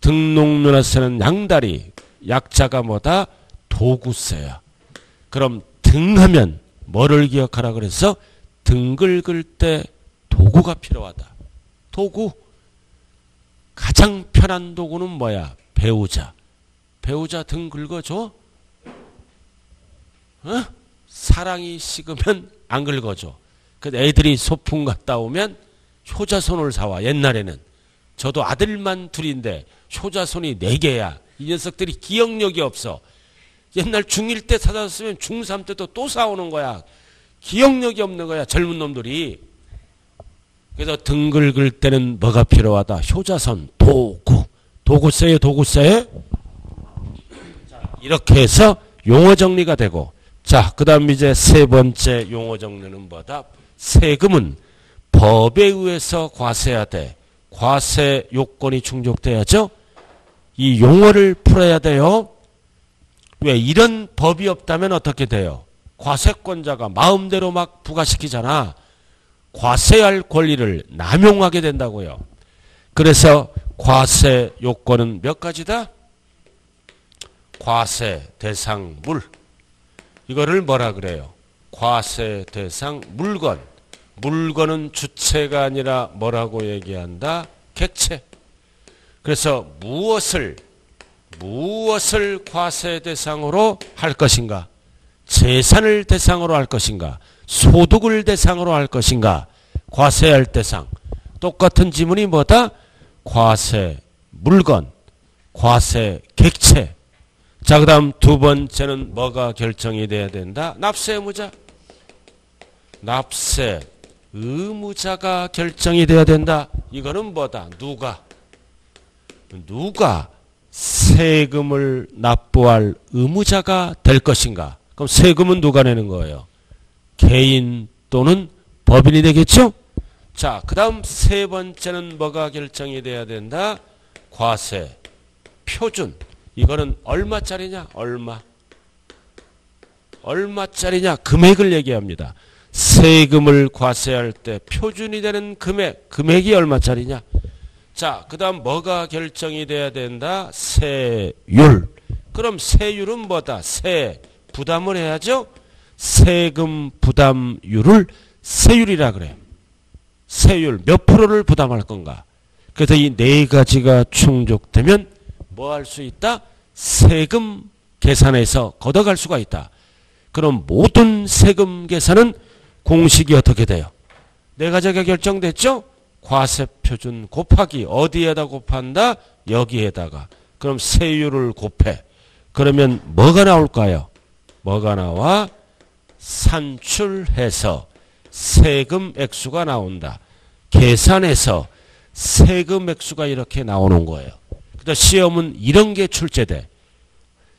등록면허세는 양다리. 약자가 뭐다? 도구세야. 그럼 등하면 뭐를 기억하라 그래서 등을 긁을 때 도구가 필요하다. 도구. 가장 편한 도구는 뭐야? 배우자. 배우자 등 긁어줘? 어? 사랑이 식으면 안 긁어줘. 근데 애들이 소풍 갔다 오면 효자손을 사와. 옛날에는. 저도 아들만 둘인데 효자손이 네 개야. 이 녀석들이 기억력이 없어. 옛날 중일 때 사줬으면 중삼 때도 또 사오는 거야. 기억력이 없는 거야. 젊은 놈들이. 그래서 등 긁을 때는 뭐가 필요하다? 효자손, 도구. 도구세요, 도구세. 이렇게 해서 용어 정리가 되고. 자, 그 다음 이제 세 번째 용어 정리는 뭐다? 세금은 법에 의해서 과세해야 돼. 과세 요건이 충족돼야죠. 이 용어를 풀어야 돼요. 왜? 이런 법이 없다면 어떻게 돼요? 과세권자가 마음대로 막 부과시키잖아. 과세할 권리를 남용하게 된다고요. 그래서 과세 요건은 몇 가지다? 과세 대상 물. 이거를 뭐라 그래요? 과세 대상 물건. 물건은 주체가 아니라 뭐라고 얘기한다? 객체. 그래서 무엇을 무엇을 과세 대상으로 할 것인가? 재산을 대상으로 할 것인가? 소득을 대상으로 할 것인가? 과세할 대상. 똑같은 지문이 뭐다? 과세 물건, 과세 객체. 자, 그 다음 두 번째는 뭐가 결정이 돼야 된다? 납세 의무자. 납세 의무자가 결정이 돼야 된다. 이거는 뭐다? 누가? 누가 세금을 납부할 의무자가 될 것인가? 그럼 세금은 누가 내는 거예요? 개인 또는 법인이 되겠죠? 자, 그 다음 세 번째는 뭐가 결정이 돼야 된다? 과세 표준. 이거는 얼마짜리냐? 얼마. 얼마짜리냐? 금액을 얘기합니다. 세금을 과세할 때 표준이 되는 금액, 금액이 얼마짜리냐? 자, 그 다음 뭐가 결정이 돼야 된다? 세율. 그럼 세율은 뭐다? 세 부담을 해야죠? 세금 부담률을 세율이라 그래. 세율 몇 프로를 부담할 건가? 그래서 이 네 가지가 충족되면 뭐 할 수 있다? 세금 계산에서 걷어갈 수가 있다. 그럼 모든 세금 계산은 공식이 어떻게 돼요? 네 가지가 결정됐죠? 과세표준 곱하기. 어디에다 곱한다? 여기에다가. 그럼 세율을 곱해. 그러면 뭐가 나올까요? 뭐가 나와? 산출해서 세금 액수가 나온다. 계산해서 세금 액수가 이렇게 나오는 거예요. 그래서 시험은 이런 게 출제돼.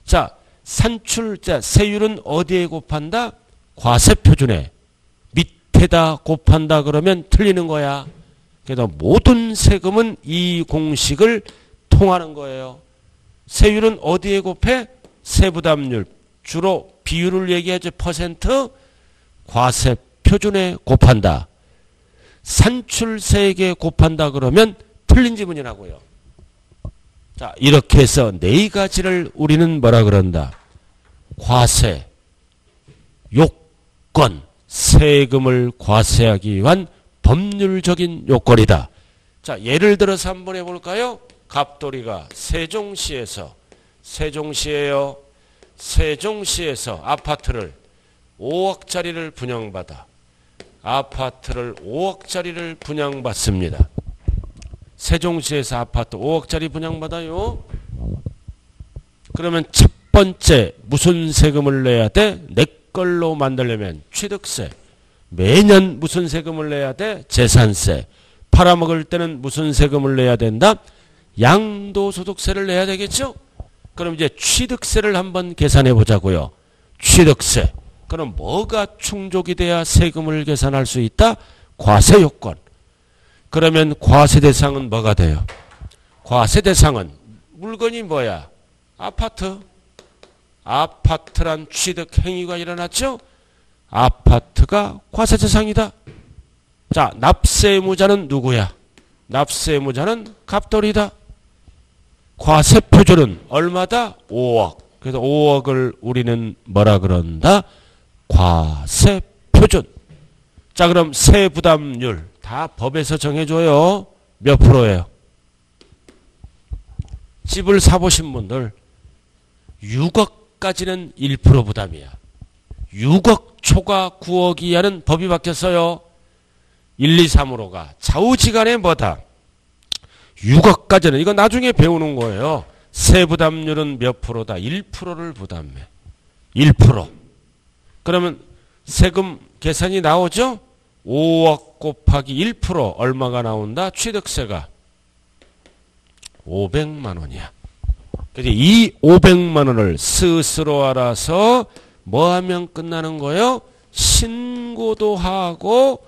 자, 산출자 세율은 어디에 곱한다? 과세표준에. 밑에다 곱한다 그러면 틀리는 거야. 그래서 모든 세금은 이 공식을 통하는 거예요. 세율은 어디에 곱해? 세부담률. 주로 비율을 얘기하지. 퍼센트. 과세 표준에 곱한다. 산출세액에 곱한다 그러면 틀린 지문이라고요. 자, 이렇게 해서 네 가지를 우리는 뭐라 그런다? 과세, 요건, 세금을 과세하기 위한 법률적인 요건이다. 자, 예를 들어서 한번 해볼까요? 갑돌이가 세종시에서, 세종시에요. 세종시에서 아파트를 오억짜리를 분양받아. 아파트를 오억짜리를 분양받습니다. 세종시에서 아파트 오억짜리 분양받아요. 그러면 첫 번째 무슨 세금을 내야 돼? 내 걸로 만들려면 취득세. 매년 무슨 세금을 내야 돼? 재산세. 팔아먹을 때는 무슨 세금을 내야 된다? 양도소득세를 내야 되겠죠? 그럼 이제 취득세를 한번 계산해 보자고요. 취득세. 그럼 뭐가 충족이 돼야 세금을 계산할 수 있다? 과세 요건. 그러면 과세 대상은 뭐가 돼요? 과세 대상은 물건이 뭐야? 아파트. 아파트란 취득 행위가 일어났죠? 아파트가 과세 대상이다. 자, 납세 의무자는 누구야? 납세 의무자는 갑돌이다. 과세 표준은 얼마다? 오억. 그래서 오억을 우리는 뭐라 그런다? 과세 표준. 자, 그럼 세 부담률 다 법에서 정해줘요. 몇 프로예요? 집을 사보신 분들 육억까지는 일 퍼센트 부담이야. 육억 초과 구억 이하는 법이 바뀌었어요. 일, 이, 삼 호로가 좌우지간에 뭐다? 육억까지는. 이거 나중에 배우는 거예요. 세부담률은 몇 프로다? 일 퍼센트를 부담해. 일 퍼센트. 그러면 세금 계산이 나오죠? 오억 곱하기 일 퍼센트 얼마가 나온다? 취득세가 오백만 원이야. 그래서 이 오백만 원을 스스로 알아서 뭐 하면 끝나는 거예요? 신고도 하고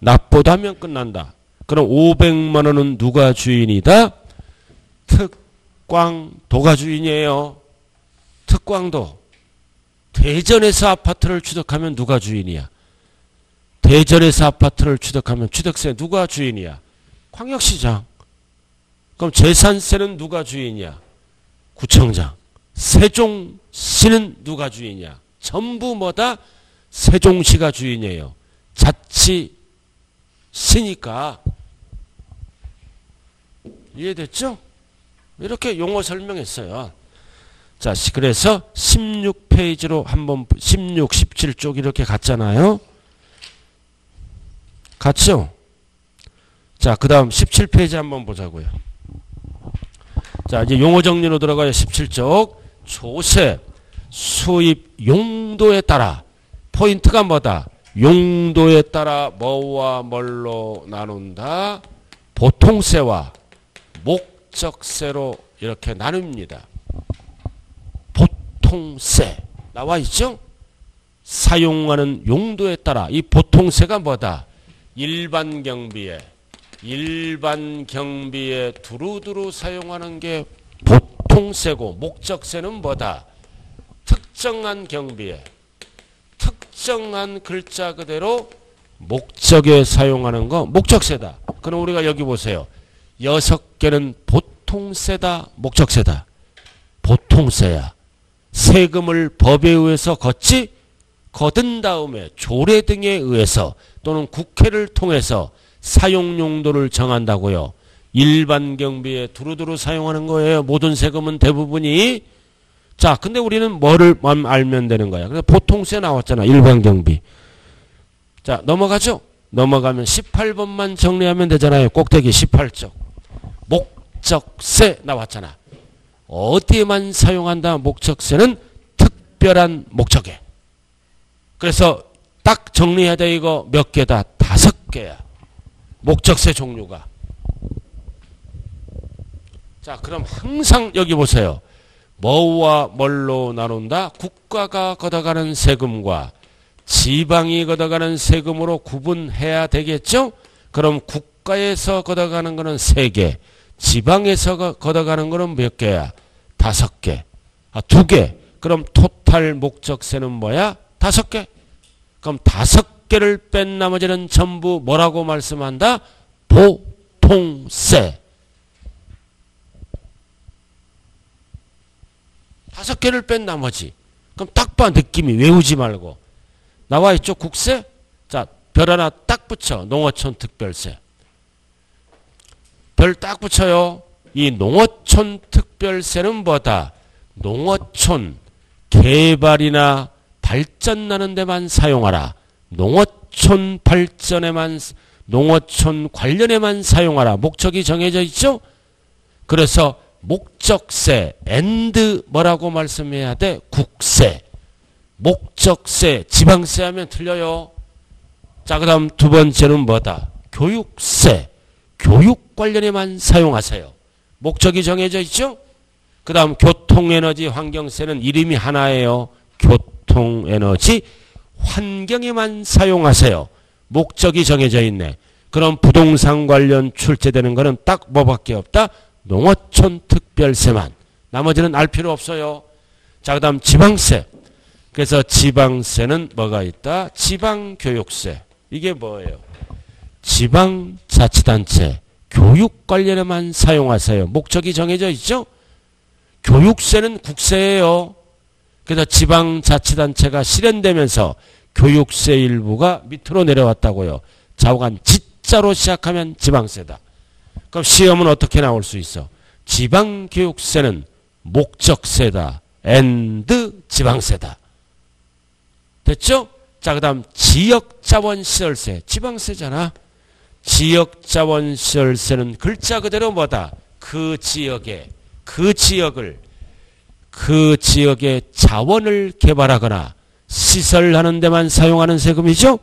납부도 하면 끝난다. 그럼 오백만 원은 누가 주인이다? 특광도가 주인이에요. 특광도. 대전에서 아파트를 취득하면 누가 주인이야? 대전에서 아파트를 취득하면 취득세 누가 주인이야? 광역시장. 그럼 재산세는 누가 주인이야? 구청장. 세종시는 누가 주인이야? 전부 뭐다? 세종시가 주인이에요. 자치시니까. 이해됐죠? 이렇게 용어 설명했어요. 자, 그래서 십육 페이지로 한번 십육, 십칠 쪽 이렇게 갔잖아요. 갔죠? 자, 그 다음 십칠 페이지 한번 보자고요. 자, 이제 용어 정리로 들어가요. 십칠 쪽. 조세, 수입 용도에 따라. 포인트가 뭐다? 용도에 따라 뭐와 뭘로 나눈다? 보통세와 목적세로 이렇게 나눕니다. 보통세 나와 있죠? 사용하는 용도에 따라. 이 보통세가 뭐다? 일반 경비에, 일반 경비에 두루두루 사용하는 게 보통세고, 목적세는 뭐다? 특정한 경비에, 특정한 글자 그대로 목적에 사용하는 거 목적세다. 그럼 우리가 여기 보세요. 여섯 개는 보통세다, 목적세다? 보통세야. 세금을 법에 의해서 걷지, 거둔 다음에 조례 등에 의해서 또는 국회를 통해서 사용 용도를 정한다고요. 일반 경비에 두루두루 사용하는 거예요. 모든 세금은 대부분이. 자, 근데 우리는 뭐를 알면 되는 거야? 그래서 보통세 나왔잖아. 일반 경비. 자, 넘어가죠. 넘어가면 십팔 번만 정리하면 되잖아요. 꼭대기 십팔 쪽. 목적세 나왔잖아. 어디에만 사용한다? 목적세는 특별한 목적에. 그래서 딱 정리해야 돼. 이거 몇 개다? 다섯 개야. 목적세 종류가. 자, 그럼 항상 여기 보세요. 뭐와 뭘로 나눈다? 국가가 걷어가는 세금과 지방이 걷어가는 세금으로 구분해야 되겠죠? 그럼 국가에서 걷어가는 거는 세 개, 지방에서 걷어가는 거는 몇 개야? 다섯 개. 아, 두 개. 그럼 토탈 목적세는 뭐야? 다섯 개. 그럼 다섯 개를 뺀 나머지는 전부 뭐라고 말씀한다? 보통세. 다섯 개를 뺀 나머지. 그럼 딱 봐, 느낌이. 외우지 말고. 나와 있죠? 국세? 자, 별 하나 딱 붙여. 농어촌 특별세. 별 딱 붙여요. 이 농어촌 특별세는 뭐다? 농어촌 개발이나 발전나는 데만 사용하라. 농어촌 발전에만, 농어촌 관련에만 사용하라. 목적이 정해져 있죠? 그래서 목적세 and 뭐라고 말씀해야 돼? 국세. 목적세, 지방세 하면 틀려요. 자, 그 다음 두 번째는 뭐다? 교육세. 교육 관련에만 사용하세요. 목적이 정해져 있죠? 그 다음 교통에너지 환경세는 이름이 하나예요. 교통에너지 환경에만 사용하세요. 목적이 정해져 있네. 그럼 부동산 관련 출제되는 거는 딱 뭐밖에 없다? 농어촌 특별세만. 나머지는 알 필요 없어요. 자, 그 다음 지방세. 그래서 지방세는 뭐가 있다? 지방교육세. 이게 뭐예요? 지방자치단체 교육 관련에만 사용하세요. 목적이 정해져 있죠? 교육세는 국세예요. 그래서 지방자치단체가 실현되면서 교육세 일부가 밑으로 내려왔다고요. 좌우간 지자로 시작하면 지방세다. 그럼 시험은 어떻게 나올 수 있어? 지방교육세는 목적세다. and 지방세다. 됐죠? 자, 그 다음 지역자원시설세. 지방세잖아. 지역자원시설세는 글자 그대로 뭐다? 그 지역에, 그 지역을, 그 지역의 자원을 개발하거나 시설하는 데만 사용하는 세금이죠?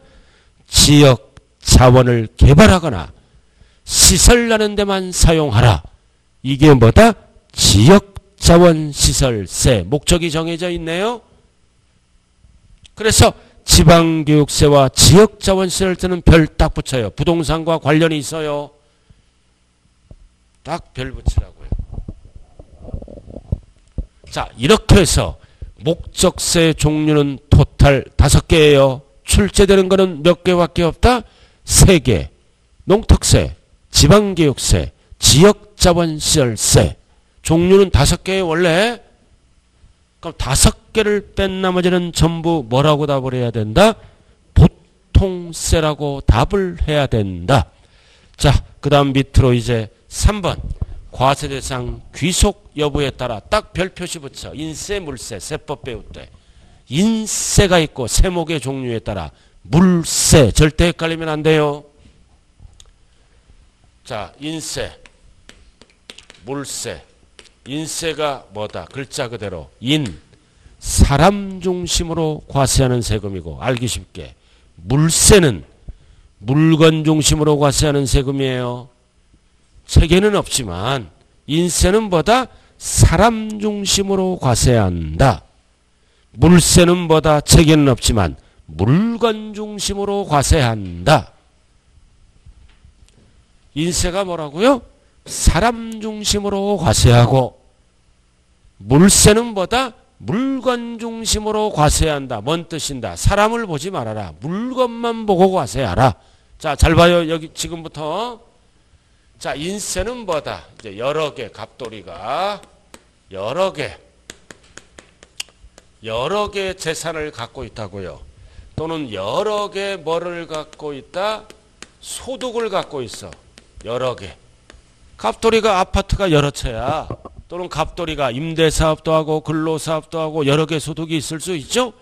지역자원을 개발하거나 시설하는 데만 사용하라. 이게 뭐다? 지역자원시설세. 목적이 정해져 있네요. 그래서 지방교육세와 지역자원시설세는 별 딱 붙여요. 부동산과 관련이 있어요. 딱 별 붙이라고요. 자, 이렇게 해서 목적세 종류는 토탈 다섯 개예요. 출제되는 거는 몇 개밖에 없다? 세 개. 농특세, 지방교육세, 지역자원시설세. 종류는 다섯 개예요, 원래. 그럼 다섯 개를 뺀 나머지는 전부 뭐라고 답을 해야 된다? 보통세라고 답을 해야 된다. 자, 그 다음 밑으로 이제 삼 번. 과세 대상 귀속 여부에 따라 딱 별 표시 붙여. 인세, 물세, 세법 배울 때. 인세가 있고 세목의 종류에 따라 물세. 절대 헷갈리면 안 돼요. 자, 인세, 물세. 인세가 뭐다? 글자 그대로 인, 사람 중심으로 과세하는 세금이고 알기 쉽게. 물세는 물건 중심으로 과세하는 세금이에요. 체계는 없지만 인세는 뭐다? 사람 중심으로 과세한다. 물세는 뭐다? 체계는 없지만 물건 중심으로 과세한다. 인세가 뭐라고요? 사람 중심으로 과세하고 물세는 뭐다? 물건 중심으로 과세한다. 뭔 뜻인다? 사람을 보지 말아라. 물건만 보고 과세하라. 자, 잘 봐요. 여기 지금부터. 자, 인세는 뭐다? 이제 여러 개, 갑돌이가 여러 개, 여러 개 재산을 갖고 있다고요. 또는 여러 개 뭐를 갖고 있다? 소득을 갖고 있어. 여러 개. 갑돌이가 아파트가 여러 채야. 또는 갑돌이가 임대사업도 하고 근로사업도 하고 여러 개 소득이 있을 수 있죠?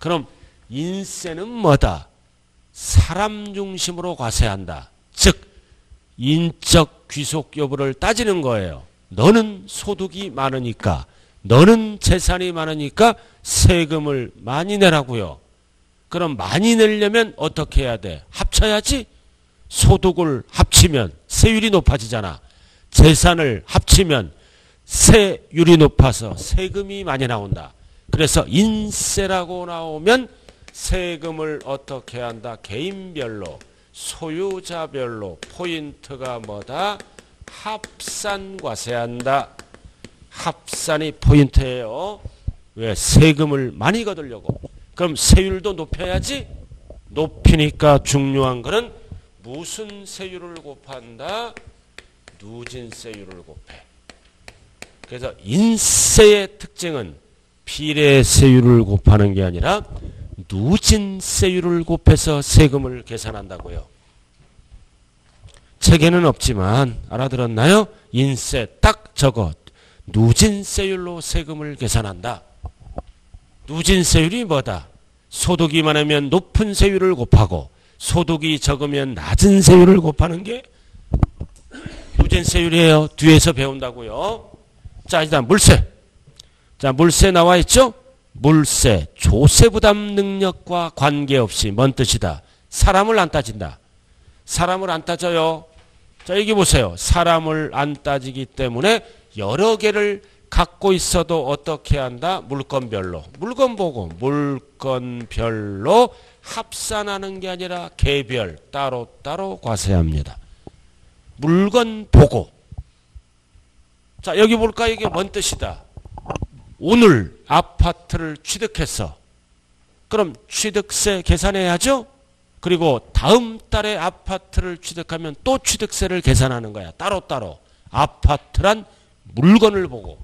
그럼 인세는 뭐다? 사람 중심으로 과세한다. 즉 인적 귀속 여부를 따지는 거예요. 너는 소득이 많으니까, 너는 재산이 많으니까 세금을 많이 내라고요. 그럼 많이 내려면 어떻게 해야 돼? 합쳐야지. 소득을 합치면 세율이 높아지잖아. 재산을 합치면 세율이 높아서 세금이 많이 나온다. 그래서 인세라고 나오면 세금을 어떻게 한다? 개인별로, 소유자별로 포인트가 뭐다? 합산 과세한다. 합산이 포인트예요. 왜? 세금을 많이 거두려고. 그럼 세율도 높여야지. 높이니까 중요한 거는 무슨 세율을 곱한다? 누진세율을 곱해. 그래서 인세의 특징은 비례세율을 곱하는 게 아니라 누진세율을 곱해서 세금을 계산한다고요. 책에는 없지만 알아들었나요? 인세 딱 저거 누진세율로 세금을 계산한다. 누진세율이 뭐다? 소득이 많으면 높은 세율을 곱하고 소득이 적으면 낮은 세율을 곱하는 게 누진세율이에요. 뒤에서 배운다고요. 자, 일단 물세. 자, 물세 나와 있죠? 물세, 조세 부담 능력과 관계없이, 뭔 뜻이다? 사람을 안 따진다. 사람을 안 따져요. 자, 여기 보세요. 사람을 안 따지기 때문에 여러 개를 갖고 있어도 어떻게 한다? 물건별로. 물건 보고 물건별로 합산하는 게 아니라 개별 따로따로 과세합니다. 물건 보고. 자, 여기 볼까? 이게 뭔 뜻이다? 오늘 아파트를 취득했어. 그럼 취득세 계산해야죠? 그리고 다음 달에 아파트를 취득하면 또 취득세를 계산하는 거야. 따로따로. 아파트란 물건을 보고.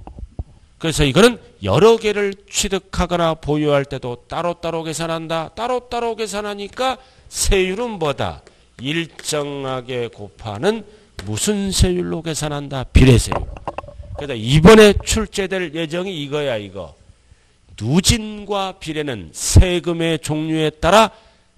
그래서 이거는 여러 개를 취득하거나 보유할 때도 따로따로 계산한다. 따로따로 계산하니까 세율은 뭐다? 일정하게 곱하는 무슨 세율로 계산한다? 비례세율. 그래서 이번에 출제될 예정이 이거야, 이거. 누진과 비례는 세금의 종류에 따라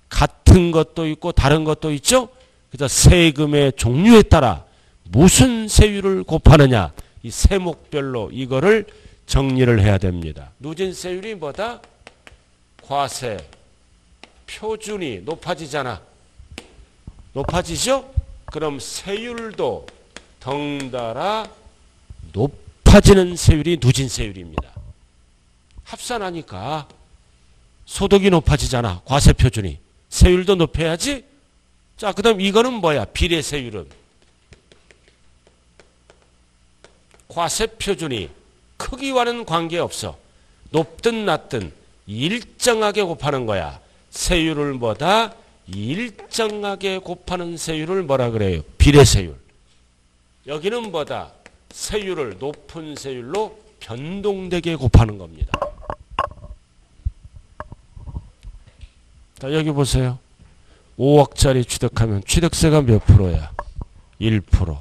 같은 것도 있고 다른 것도 있죠? 그래서 세금의 종류에 따라 무슨 세율을 곱하느냐? 이 세목별로 이거를 정리를 해야 됩니다. 누진세율이 뭐다? 과세 표준이 높아지잖아. 높아지죠? 그럼 세율도 덩달아 높아지는 세율이 누진세율입니다. 합산하니까 소득이 높아지잖아. 과세표준이. 세율도 높여야지. 자, 그 다음 이거는 뭐야? 비례세율은. 과세표준이 크기와는 관계없어. 높든 낮든 일정하게 곱하는 거야. 세율을 뭐다? 일정하게 곱하는 세율을 뭐라 그래요? 비례세율. 여기는 뭐다? 세율을 높은 세율로 변동되게 곱하는 겁니다. 자, 여기 보세요. 오억짜리 취득하면 취득세가 몇 프로야? 일 퍼센트.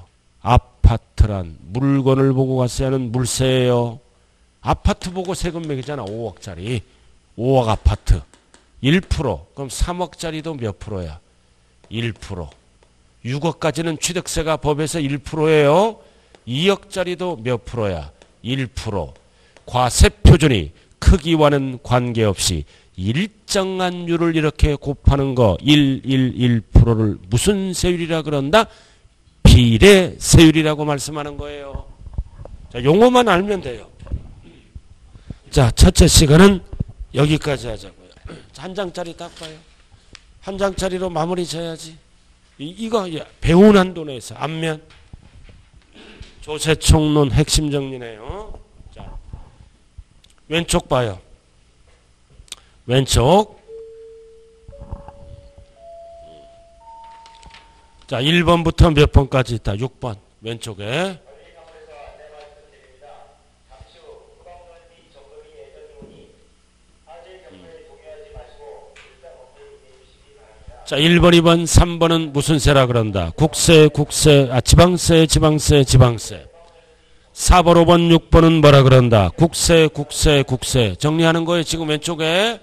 아파트란 물건을 보고 과세하는 물세예요. 아파트 보고 세금 매기잖아. 오억짜리. 오억 아파트. 일 퍼센트. 그럼 삼억짜리도 몇 프로야? 일 퍼센트. 육억까지는 취득세가 법에서 일 퍼센트예요. 이억짜리도 몇 프로야? 일 퍼센트. 과세표준이 크기와는 관계없이 일정한 율을 이렇게 곱하는 거 일, 일, 일 퍼센트를 무슨 세율이라 그런다? 비례세율이라고 말씀하는 거예요. 자, 용어만 알면 돼요. 자, 첫째 시간은 여기까지 하자고요. 한 장짜리 딱 봐요. 한 장짜리로 마무리 져야지. 이, 이거 배운 한도 내에서 앞면 조세총론 핵심 정리네요. 자, 왼쪽 봐요. 왼쪽. 자, 일 번부터 몇 번까지 있다. 육 번. 왼쪽에. 자, 일 번, 이 번, 삼 번은 무슨 세라 그런다. 국세, 국세, 아, 지방세, 지방세, 지방세. 사 번, 오 번, 육 번은 뭐라 그런다. 국세, 국세, 국세. 정리하는 거예요. 지금 왼쪽에.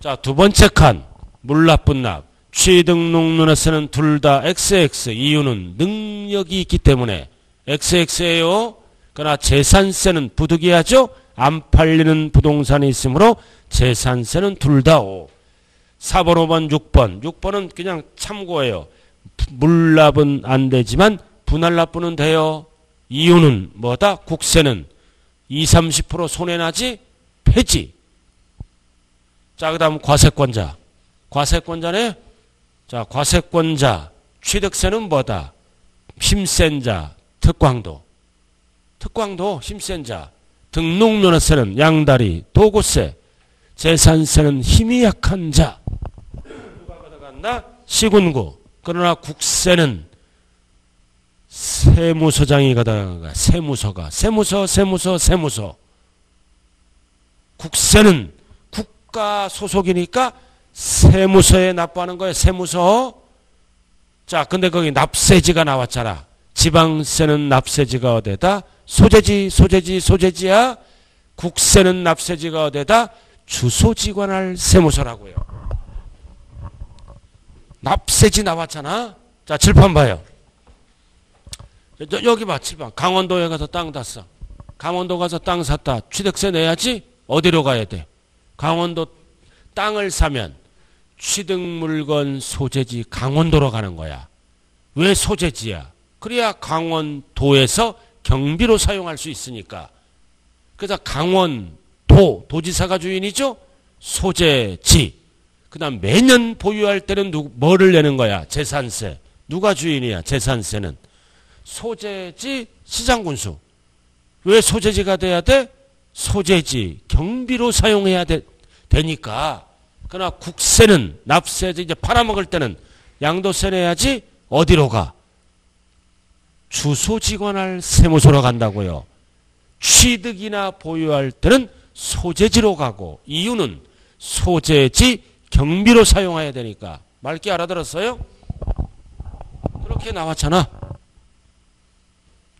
자, 두 번째 칸. 물납분납. 취득록론에서는 둘 다 엑스엑스. 이유는 능력이 있기 때문에 엑스엑스예요. 그러나 재산세는 부득이하죠. 안 팔리는 부동산이 있으므로 재산세는 둘 다 오. 사 번, 오 번, 육 번. 육 번은 그냥 참고예요. 물납은 안 되지만 분할납부는 돼요. 이유는 뭐다? 국세는 이십, 삼십 퍼센트 손해나지? 폐지. 자, 그 다음 과세권자. 과세권자네? 자, 과세권자. 취득세는 뭐다? 힘센 자. 특광도. 특광도 힘센 자. 등록면허세는 양다리. 도구세. 재산세는 힘이 약한 자. 누가 받아간다? 시군구. 그러나 국세는 세무서장이 가다가 세무서가 세무서 세무서 세무서 국세는 국가 소속이니까 세무서에 납부하는 거예요. 세무서. 자, 근데 거기 납세지가 나왔잖아. 지방세는 납세지가 어디다? 소재지, 소재지, 소재지야. 국세는 납세지가 어디다? 주소지관할 세무서라고요. 납세지 나왔잖아. 자, 칠판 봐요. 여기 봐, 칠판. 강원도에 가서 땅 샀어. 강원도 가서 땅 샀다. 취득세 내야지. 어디로 가야 돼? 강원도 땅을 사면 취득물건 소재지 강원도로 가는 거야. 왜 소재지야? 그래야 강원도에서 경비로 사용할 수 있으니까. 그래서 강원도, 도지사가 주인이죠? 소재지. 그 다음 매년 보유할 때는 누구, 뭐를 내는 거야? 재산세. 누가 주인이야? 재산세는. 소재지, 시장군수. 왜 소재지가 돼야 돼? 소재지, 경비로 사용해야 돼, 되니까. 그러나 국세는, 납세지, 이제 팔아먹을 때는 양도세 내야지. 어디로 가? 주소지관할 세무서로 간다고요. 취득이나 보유할 때는 소재지로 가고, 이유는 소재지, 경비로 사용해야 되니까. 맑게 알아들었어요? 그렇게 나왔잖아.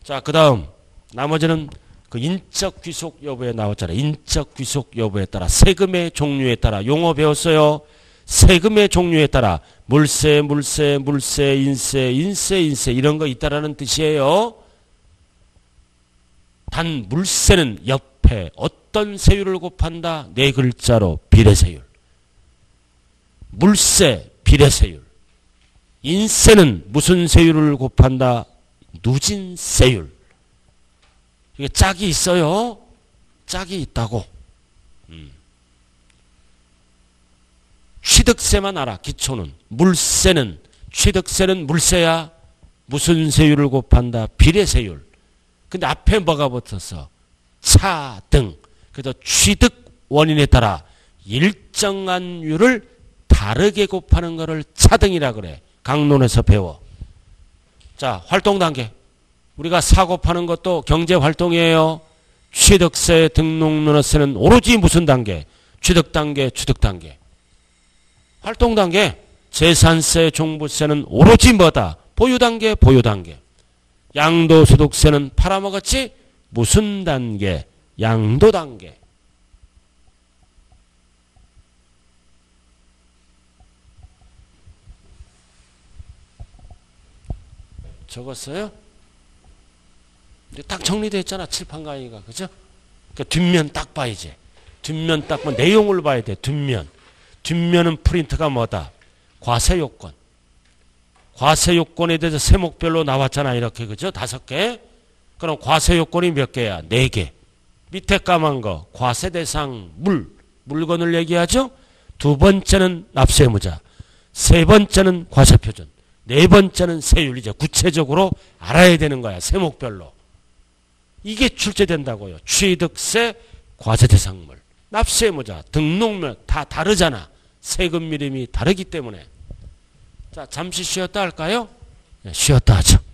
자, 그 다음 나머지는 그 인적 귀속 여부에 나왔잖아요. 인적 귀속 여부에 따라, 세금의 종류에 따라. 용어 배웠어요. 세금의 종류에 따라 물세, 물세, 물세, 인세, 인세, 인세 이런 거 있다라는 뜻이에요. 단 물세는 옆에 어떤 세율을 곱한다? 네 글자로 비례세율. 물세, 비례세율. 인세는 무슨 세율을 곱한다? 누진세율. 이게 짝이 있어요. 짝이 있다고. 음. 취득세만 알아. 기초는. 물세는, 취득세는 물세야. 무슨 세율을 곱한다? 비례세율. 근데 앞에 뭐가 붙었어? 차등. 그래서 취득 원인에 따라 일정한 율을 다르게 곱하는 거를 차등이라 그래. 강론에서 배워. 자, 활동 단계. 우리가 사고파는 것도 경제활동이에요. 취득세, 등록면허세는 오로지 무슨 단계? 취득단계, 취득단계. 활동단계. 재산세, 종부세는 오로지 뭐다? 보유단계, 보유단계. 양도소득세는 팔아먹었지? 무슨 단계? 양도단계. 적었어요? 딱 정리됐잖아. 칠판 강의가. 그죠? 그러니까 뒷면 딱 봐, 이제. 뒷면 딱 봐. 내용을 봐야 돼. 뒷면. 뒷면은 프린트가 뭐다? 과세요건. 과세요건에 대해서 세목별로 나왔잖아. 이렇게. 그죠? 다섯 개. 그럼 과세요건이 몇 개야? 네 개. 밑에 까만 거. 과세 대상 물. 물건을 얘기하죠? 두 번째는 납세의무자. 세 번째는 과세표준. 네 번째는 세율. 이제 구체적으로 알아야 되는 거야. 세목별로. 이게 출제된다고요. 취득세, 과세대상물, 납세의무자, 등록면 다 다르잖아. 세금 미림이 다르기 때문에. 자, 잠시 쉬었다 할까요? 네, 쉬었다 하죠.